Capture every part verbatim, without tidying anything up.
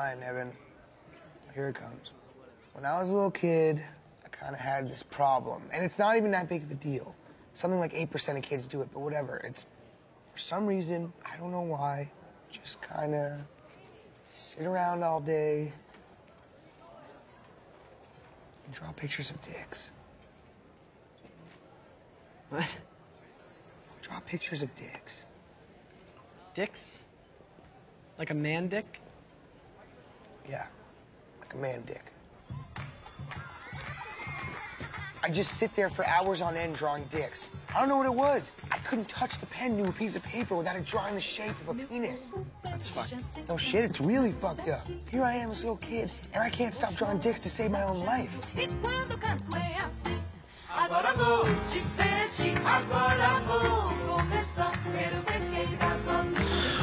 All right, Nevin, here it comes. When I was a little kid, I kind of had this problem. And it's not even that big of a deal. Something like eight percent of kids do it, but whatever. It's, for some reason, I don't know why, just kind of sit around all day and draw pictures of dicks. What? Draw pictures of dicks. Dicks? Like a man dick? Yeah, like a man dick. I just sit there for hours on end drawing dicks. I don't know what it was. I couldn't touch the pen to a piece of paper without it drawing the shape of a penis. That's fucked. No shit, it's really fucked up. Here I am as a little kid, and I can't stop drawing dicks to save my own life.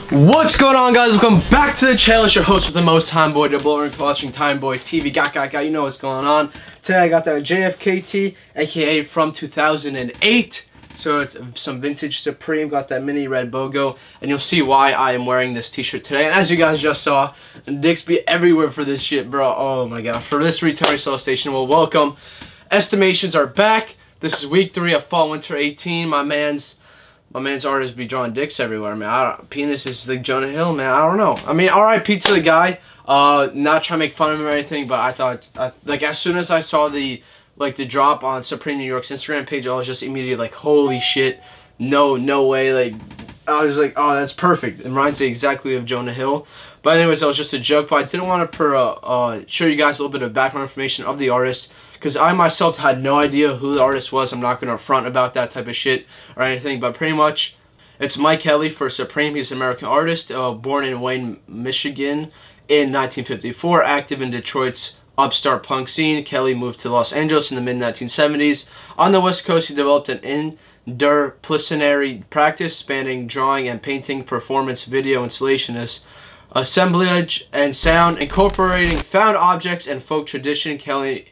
What's going on, guys? Welcome back to the channel. It's your host with the most, Timeboy Diablo, watching Timeboy T V. Got, got, got, you know what's going on. Today I got that J F K T, aka from two thousand eight. So it's some vintage Supreme, got that mini red BOGO, and you'll see why I am wearing this t-shirt today. And as you guys just saw, dicks be everywhere for this shit, bro. Oh my god, for this retail resale station, well, welcome. Estimations are back. This is week three of fall winter eighteen. My man's... My man's artists be drawing dicks everywhere, man. I don't, penis is like Jonah Hill, man. I don't know. I mean, R I P to the guy. Uh, not trying to make fun of him or anything, but I thought, I, like, as soon as I saw the, like, the drop on Supreme New York's Instagram page, I was just immediately like, holy shit, no, no way. Like, I was like, oh, that's perfect. It reminds me exactly of Jonah Hill. But anyways, that was just a joke. But I didn't want to per, uh, uh, show you guys a little bit of background information of the artist, because I myself had no idea who the artist was. I'm not going to front about that type of shit or anything. But pretty much, it's Mike Kelly for Supreme. He's an American artist, uh, born in Wayne, Michigan in nineteen fifty-four. Active in Detroit's upstart punk scene, Kelly moved to Los Angeles in the mid nineteen seventies. On the West Coast, he developed an interdisciplinary practice spanning drawing and painting, performance, video, installationist, assemblage, and sound, incorporating found objects and folk tradition. Kelly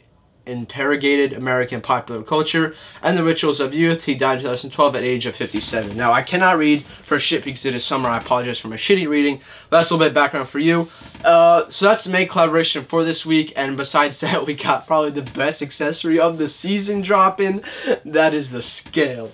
interrogated American popular culture and the rituals of youth. He died in two thousand twelve at the age of fifty-seven. Now, I cannot read for shit because it is summer. I apologize for my shitty reading. That's a little bit of background for you. Uh, so that's the main collaboration for this week, and besides that, we got probably the best accessory of the season dropping. That is the scale.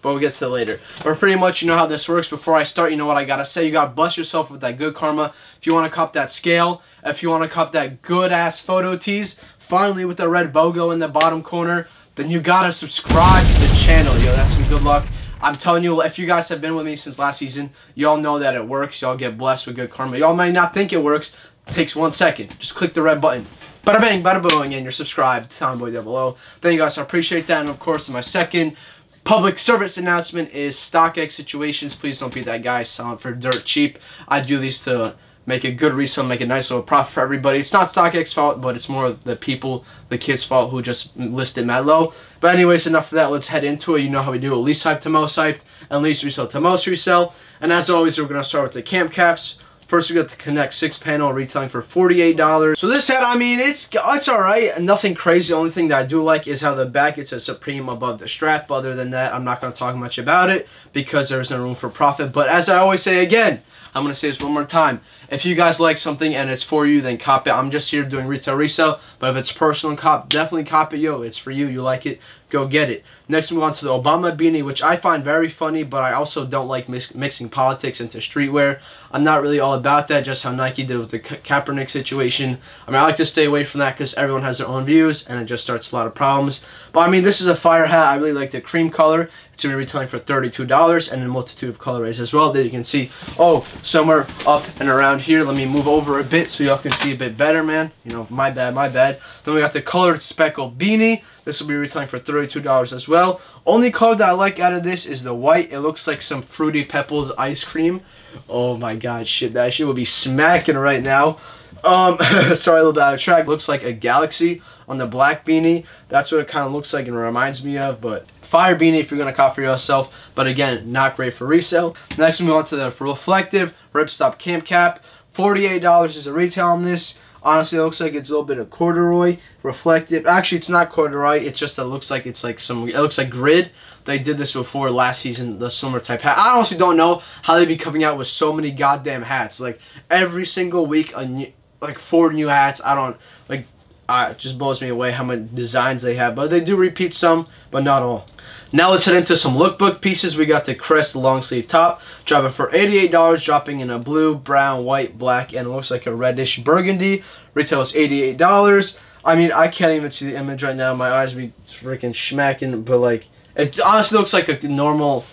But we'll get to that later. But pretty much, you know how this works. Before I start, you know what I gotta say. You gotta bless yourself with that good karma. If you wanna cop that scale, if you wanna cop that good-ass photo tease, finally, with the red BOGO in the bottom corner, then you gotta subscribe to the channel. Yo, that's some good luck. I'm telling you, if you guys have been with me since last season, y'all know that it works. Y'all get blessed with good karma. Y'all may not think it works. It takes one second. Just click the red button. Bada bang, bada boing, and you're subscribed to Timeboy Diablo. Thank you guys. I appreciate that. And of course, my second public service announcement is StockX situations. Please don't be that guy selling for dirt cheap. I do these to make a good resale, make a nice little profit for everybody. It's not StockX's fault, but it's more the people, the kids' fault who just listed mad low. But anyways, enough of that. Let's head into it. You know how we do it. Least hype to most hyped, and least resale to most resale. And as always, we're going to start with the camp caps. First, we got the Connect six panel, retailing for forty-eight dollars. So this hat, I mean, it's it's all right. Nothing crazy. The only thing that I do like is how the back, it says Supreme above the strap. But other than that, I'm not going to talk much about it because there is no room for profit. But as I always say again, I'm going to say this one more time. If you guys like something and it's for you, then cop it. I'm just here doing retail resale, but if it's personal and cop, definitely cop it. Yo, it's for you. You like it, go get it. Next, we move on to the Obama beanie, which I find very funny, but I also don't like mix mixing politics into streetwear. I'm not really all about that, just how Nike did with the Ka Kaepernick situation. I mean, I like to stay away from that because everyone has their own views, and it just starts a lot of problems. But, I mean, this is a fire hat. I really like the cream color. It's going to be retailing for thirty-two dollars and a multitude of colorways as well that you can see. Oh, somewhere up and around here. Let me move over a bit so y'all can see a bit better, man. You know, my bad, my bad. Then we got the colored speckle beanie. This will be retailing for thirty-two dollars as well. Only color that I like out of this is the white. It looks like some Fruity Pebbles ice cream. Oh my god, shit. That shit will be smacking right now. Um, sorry, a little bit out of track. Looks like a galaxy on the black beanie. That's what it kind of looks like and reminds me of, but fire beanie if you're going to cop for yourself. But again, not great for resale. Next, we move on to the reflective ripstop camp cap. forty-eight dollars is the retail on this. Honestly, it looks like it's a little bit of corduroy, reflective. Actually, it's not corduroy. It's just that it looks like it's like some, it looks like grid. They did this before last season, the summer type hat. I honestly don't know how they be coming out with so many goddamn hats. Like, every single week, a new, like four new hats. I don't like. Uh, it just blows me away how many designs they have, but they do repeat some, but not all. Now let's head into some lookbook pieces. We got the Crest long sleeve top, dropping for eighty-eight dollars, dropping in a blue, brown, white, black, and it looks like a reddish burgundy. Retail is eighty-eight dollars. I mean, I can't even see the image right now. My eyes be freaking smacking, but like, it honestly looks like a normal.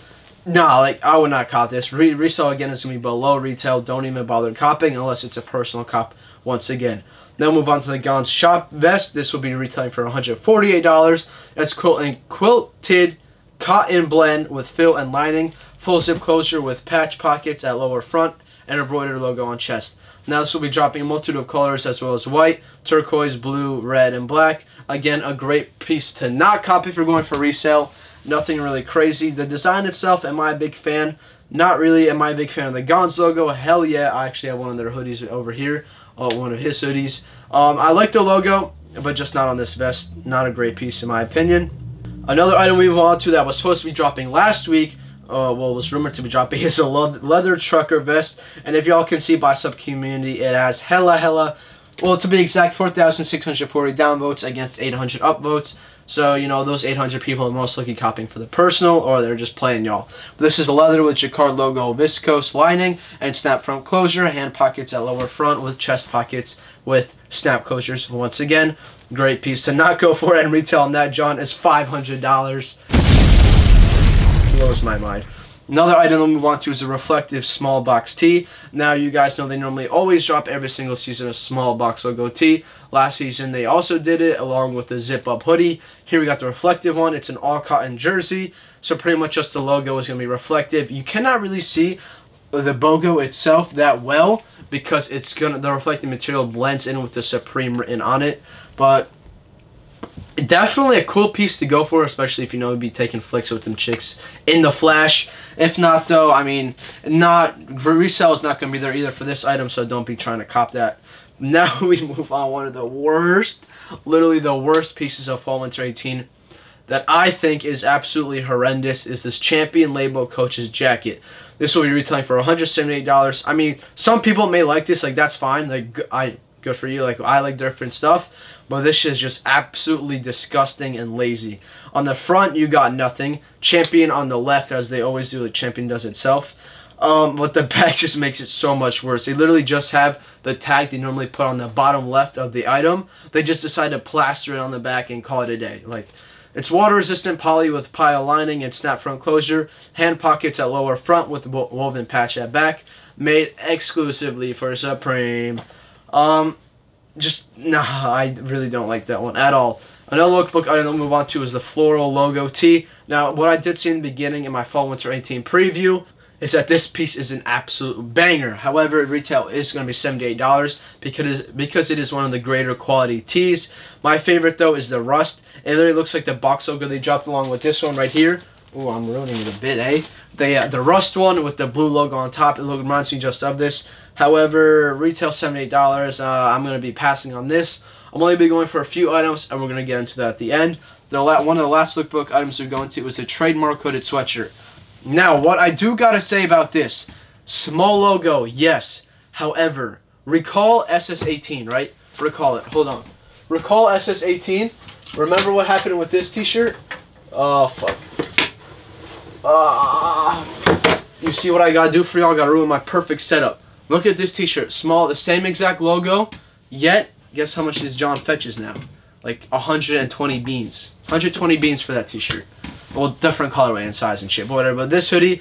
Nah, like, I would not cop this. Re resale again is going to be below retail. Don't even bother copying unless it's a personal cop once again. Now move on to the Gons Shop Vest. This will be retailing for one hundred forty-eight dollars. That's quilt and quilted cotton blend with fill and lining. Full zip closure with patch pockets at lower front and embroidered logo on chest. Now this will be dropping a multitude of colors as well as white, turquoise, blue, red, and black. Again, a great piece to not copy if you're going for resale. Nothing really crazy. The design itself, am I a big fan? Not really. Am I a big fan of the Gons logo? Hell yeah. I actually have one of their hoodies over here. Oh, one of his hoodies. Um, I like the logo, but just not on this vest. Not a great piece in my opinion. Another item we move on to that was supposed to be dropping last week, uh, well, was rumored to be dropping, is a leather trucker vest. And if y'all can see by sub-community, it has hella, hella, well, to be exact, four thousand six hundred forty downvotes against eight hundred upvotes. So, you know, those eight hundred people are most likely copying for the personal, or they're just playing y'all. This is the leather with Jacquard logo viscose lining and snap front closure, hand pockets at lower front with chest pockets with snap closures. Once again, great piece to not go for, and retail on that, John, is five hundred dollars. Blows my mind. Another item we'll move on to is a reflective small box tee. Now you guys know they normally always drop every single season a small box logo tee. Last season they also did it along with the zip up hoodie. Here we got the reflective one. It's an all cotton jersey. So pretty much just the logo is going to be reflective. You cannot really see the logo itself that well because it's gonna the reflective material blends in with the Supreme written on it. But definitely a cool piece to go for, especially if you know you'd be taking flicks with them chicks in the flash. If not, though, I mean, not resale is not going to be there either for this item, so don't be trying to cop that. Now we move on one of the worst, literally the worst pieces of Fall Winter eighteen that I think is absolutely horrendous is this Champion Label Coach's jacket. This will be retailing for one hundred seventy-eight dollars. I mean, some people may like this, like that's fine, like I. Good for you, like I like different stuff, but this is just absolutely disgusting and lazy. On the front you got nothing, Champion on the left as they always do, like Champion does itself, um but the back just makes it so much worse. They literally just have the tag they normally put on the bottom left of the item. They just decide to plaster it on the back and call it a day. Like, it's water resistant poly with pile lining and snap front closure, hand pockets at lower front with woven patch at back, made exclusively for Supreme. Um, just, nah, I really don't like that one at all. Another lookbook item I'll move on to is the floral logo tee. Now, what I did see in the beginning in my Fall Winter eighteen preview is that this piece is an absolute banger. However, retail is going to be seventy-eight dollars because, because it is one of the greater quality tees. My favorite, though, is the rust. It literally looks like the box logo they dropped along with this one right here. Ooh, I'm ruining it a bit, eh? The, uh, the rust one with the blue logo on top. It reminds me just of this. However, retail seventy-eight dollars. Uh, I'm going to be passing on this. I'm only be going for a few items, and we're going to get into that at the end. The la one of the last lookbook items we're going to is a trademark hooded sweatshirt. Now, what I do got to say about this, small logo, yes. However, recall S S eighteen, right? Recall it. Hold on. Recall S S eighteen. Remember what happened with this t-shirt? Oh, fuck. Uh, you see what I got to do for y'all? I got to ruin my perfect setup. Look at this t-shirt, small, the same exact logo, yet, guess how much this John fetches now? Like one hundred twenty beans. one hundred twenty beans for that t-shirt. Well, different colorway and size and shit, but whatever. But this hoodie,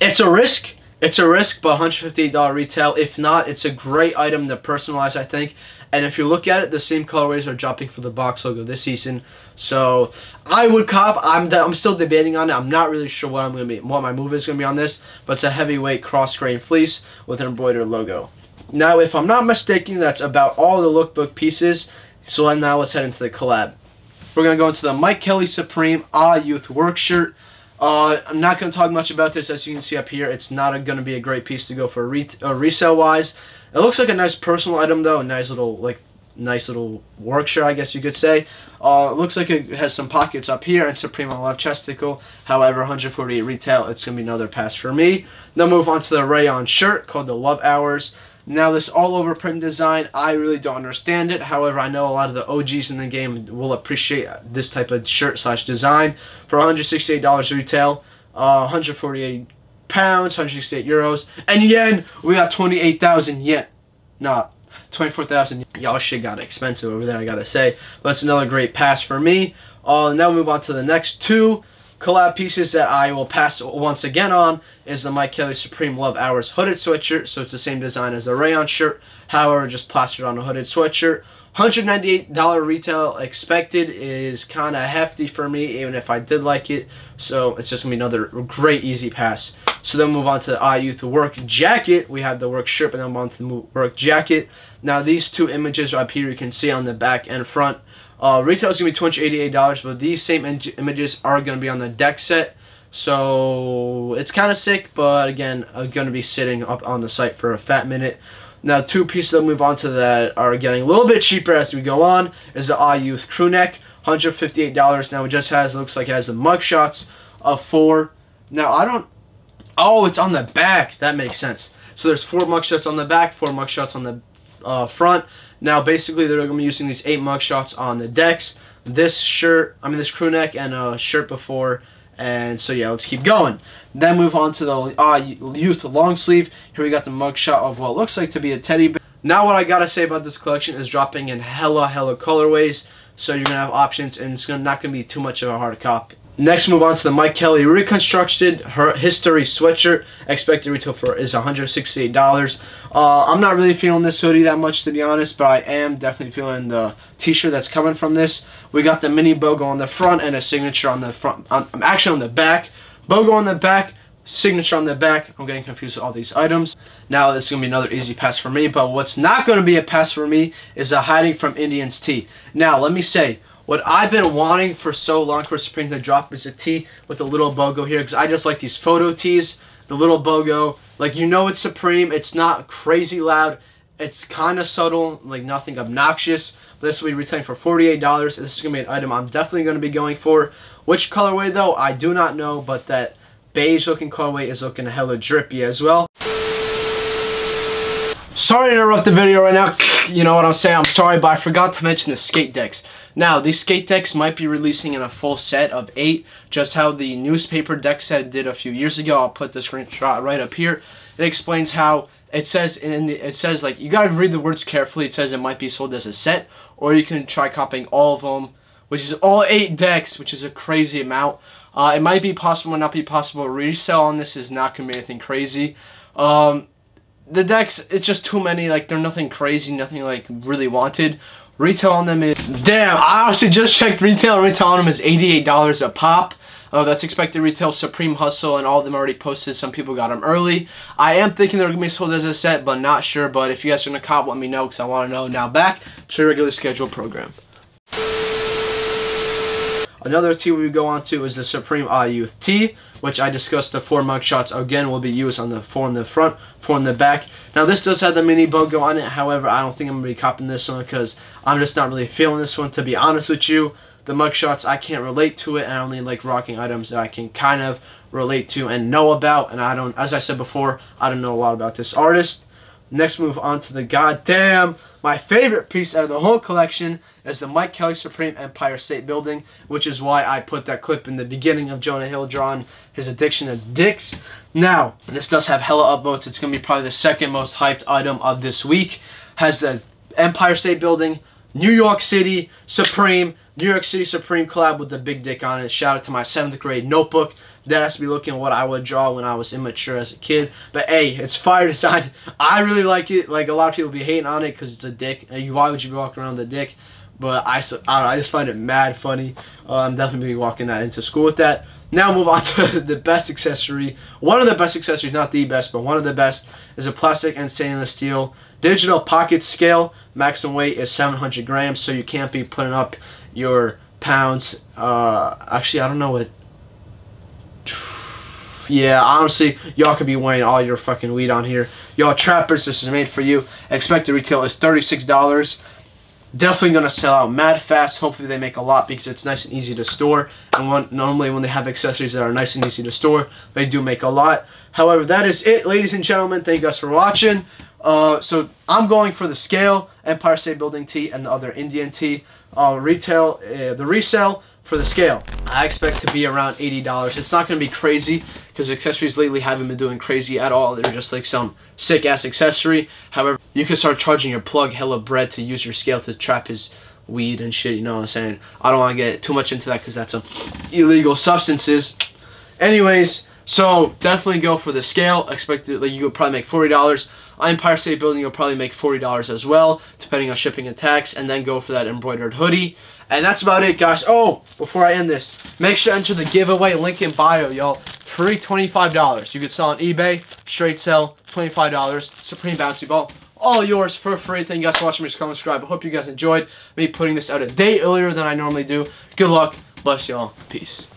it's a risk. It's a risk, but one hundred fifty-eight dollars retail. If not, it's a great item to personalize, I think. And if you look at it, the same colorways are dropping for the box logo this season. So I would cop. I'm I'm still debating on it. I'm not really sure what I'm gonna be, what my move is gonna be on this. But it's a heavyweight cross grain fleece with an embroidered logo. Now, if I'm not mistaken, that's about all the lookbook pieces. So now let's head into the collab. We're gonna go into the Mike Kelly Supreme Ah Youth Work Shirt. Uh, I'm not going to talk much about this. As you can see up here, it's not going to be a great piece to go for re uh, resale-wise. It looks like a nice personal item, though. A nice little, like, nice little work shirt, I guess you could say. Uh, it looks like it has some pockets up here and Supreme on left chesticle. However, one hundred forty-eight retail. It's going to be another pass for me. Now move on to the rayon shirt called the Love Hours. Now this all-over print design, I really don't understand it. However, I know a lot of the O Gs in the game will appreciate this type of shirt slash design. For one hundred sixty-eight dollars retail, uh, one hundred forty-eight pounds, one hundred sixty-eight euros, and yen, we got twenty-eight thousand yen. Nah, twenty-four thousand. Y'all shit got expensive over there, I gotta say. But it's another great pass for me. Uh, now we move on to the next two collab pieces that I will pass once again on is the Mike Kelly Supreme Love Hours hooded sweatshirt. So it's the same design as the rayon shirt, however just plastered on a hooded sweatshirt. one hundred ninety-eight dollars retail expected is kind of hefty for me, even if I did like it. So it's just going to be another great easy pass. So then move on to the iYouth work jacket. We have the work shirt, and then move on to the work jacket. Now these two images up here you can see on the back and front. Uh, retail is going to be two hundred eighty-eight dollars, but these same in images are going to be on the deck set. So it's kind of sick, but again, I'm going to be sitting up on the site for a fat minute. Now two pieces that move on to that are getting a little bit cheaper as we go on is the iYouth crew neck, one hundred fifty-eight dollars. Now it just has, looks like it has the mugshots of four. Now I don't, oh, it's on the back. That makes sense. So there's four mugshots on the back, four mugshots on the uh, front. Now basically they're going to be using these eight mugshots on the decks. This shirt, I mean this crew neck and a shirt before. And so yeah, let's keep going. Then move on to the uh, iYouth long sleeve. Here we got the mugshot of what looks like to be a teddy bear. Now what I gotta say about this collection is dropping in hella hella colorways. So you're gonna have options and it's gonna, not gonna be too much of a hard copy. Next move on to the Mike Kelly reconstructed her history sweatshirt. Expected retail for is one hundred sixty-eight dollars. Uh, I'm not really feeling this hoodie that much to be honest, but I am definitely feeling the t-shirt that's coming from this. We got the mini BOGO on the front and a signature on the front. I'm um, actually on the back. BOGO on the back, signature on the back. I'm getting confused with all these items. Now this is going to be another easy pass for me, but what's not going to be a pass for me is a hiding from Indians tee. Now let me say, what I've been wanting for so long for Supreme to drop is a tee with a little BOGO here, because I just like these photo tees, the little BOGO. Like, you know it's Supreme, it's not crazy loud, it's kind of subtle, like nothing obnoxious. But this will be retailing for forty-eight dollars, and this is going to be an item I'm definitely going to be going for. Which colorway though, I do not know, but that beige looking colorway is looking hella drippy as well. Sorry to interrupt the video right now, you know what I'm saying, I'm sorry, but I forgot to mention the skate decks. Now, these skate decks might be releasing in a full set of eight, just how the newspaper deck set did a few years ago. I'll put the screenshot right up here. It explains how it says, in the, it says like, you gotta read the words carefully, it says it might be sold as a set, or you can try copying all of them, which is all eight decks, which is a crazy amount. Uh, it might be possible, might not be possible. Resale on this is not gonna be anything crazy. Um, The decks, it's just too many, like they're nothing crazy, nothing like really wanted. Retail on them is, damn, I honestly just checked retail, retail on them is eighty-eight dollars a pop. Uh, that's expected retail. Supreme Hustle and all of them already posted, some people got them early. I am thinking they're going to be sold as a set, but not sure. But if you guys are going to cop, let me know, because I want to know. Now back to your regular scheduled program. Another tee we go on to is the Supreme iYouth tee, which I discussed. The four mugshots again will be used on the four in the front, four in the back. Now this does have the mini BOGO on it, however I don't think I'm going to be copying this one because I'm just not really feeling this one, to be honest with you. The mugshots, I can't relate to it, and I only like rocking items that I can kind of relate to and know about, and I don't, as I said before, I don't know a lot about this artist. Next move on to the goddamn, my favorite piece out of the whole collection is the Mike Kelly Supreme Empire State Building, which is why I put that clip in the beginning of Jonah Hill drawing his addiction to dicks. Now, this does have hella upvotes. It's going to be probably the second most hyped item of this week. Has the Empire State Building, New York City Supreme, New York City Supreme collab with the big dick on it. Shout out to my seventh grade notebook. That has to be looking at what I would draw when I was immature as a kid. But hey, it's fire design. I really like it. Like, a lot of people be hating on it because it's a dick. Why would you be walking around with a dick? But I, I, don't know, I just find it mad funny. Uh, I'm definitely walking that into school with that. Now move on to the best accessory. One of the best accessories, not the best, but one of the best, is a plastic and stainless steel digital pocket scale. Maximum weight is seven hundred grams, so you can't be putting up your pounds. Uh, actually, I don't know what... Yeah, honestly, y'all could be weighing all your fucking weed on here. Y'all trappers, this is made for you. Expected retail is thirty-six dollars. Definitely going to sell out mad fast. Hopefully they make a lot because it's nice and easy to store. And when, normally when they have accessories that are nice and easy to store, they do make a lot. However, that is it, ladies and gentlemen. Thank you guys for watching. Uh, so I'm going for the scale, Empire State Building tea and the other Indian tea. Uh, retail, uh, the resale for the scale, I expect to be around eighty dollars. It's not going to be crazy because accessories lately haven't been doing crazy at all. They're just like some sick ass accessory. However, you can start charging your plug hella bread to use your scale to trap his weed and shit, you know what I'm saying? I don't want to get too much into that because that's some illegal substances. Anyways, so definitely go for the scale. Expect it, like, you could probably make forty dollars. Empire State Building, you'll probably make forty dollars as well, depending on shipping and tax, and then go for that embroidered hoodie. And that's about it, guys. Oh, before I end this, make sure to enter the giveaway link in bio, y'all. Free twenty-five dollars. You can sell on eBay, straight sell, twenty-five dollars, Supreme Bouncy Ball. All yours for free. Thank you guys for watching. Just comment, subscribe. I hope you guys enjoyed me putting this out a day earlier than I normally do. Good luck. Bless y'all. Peace.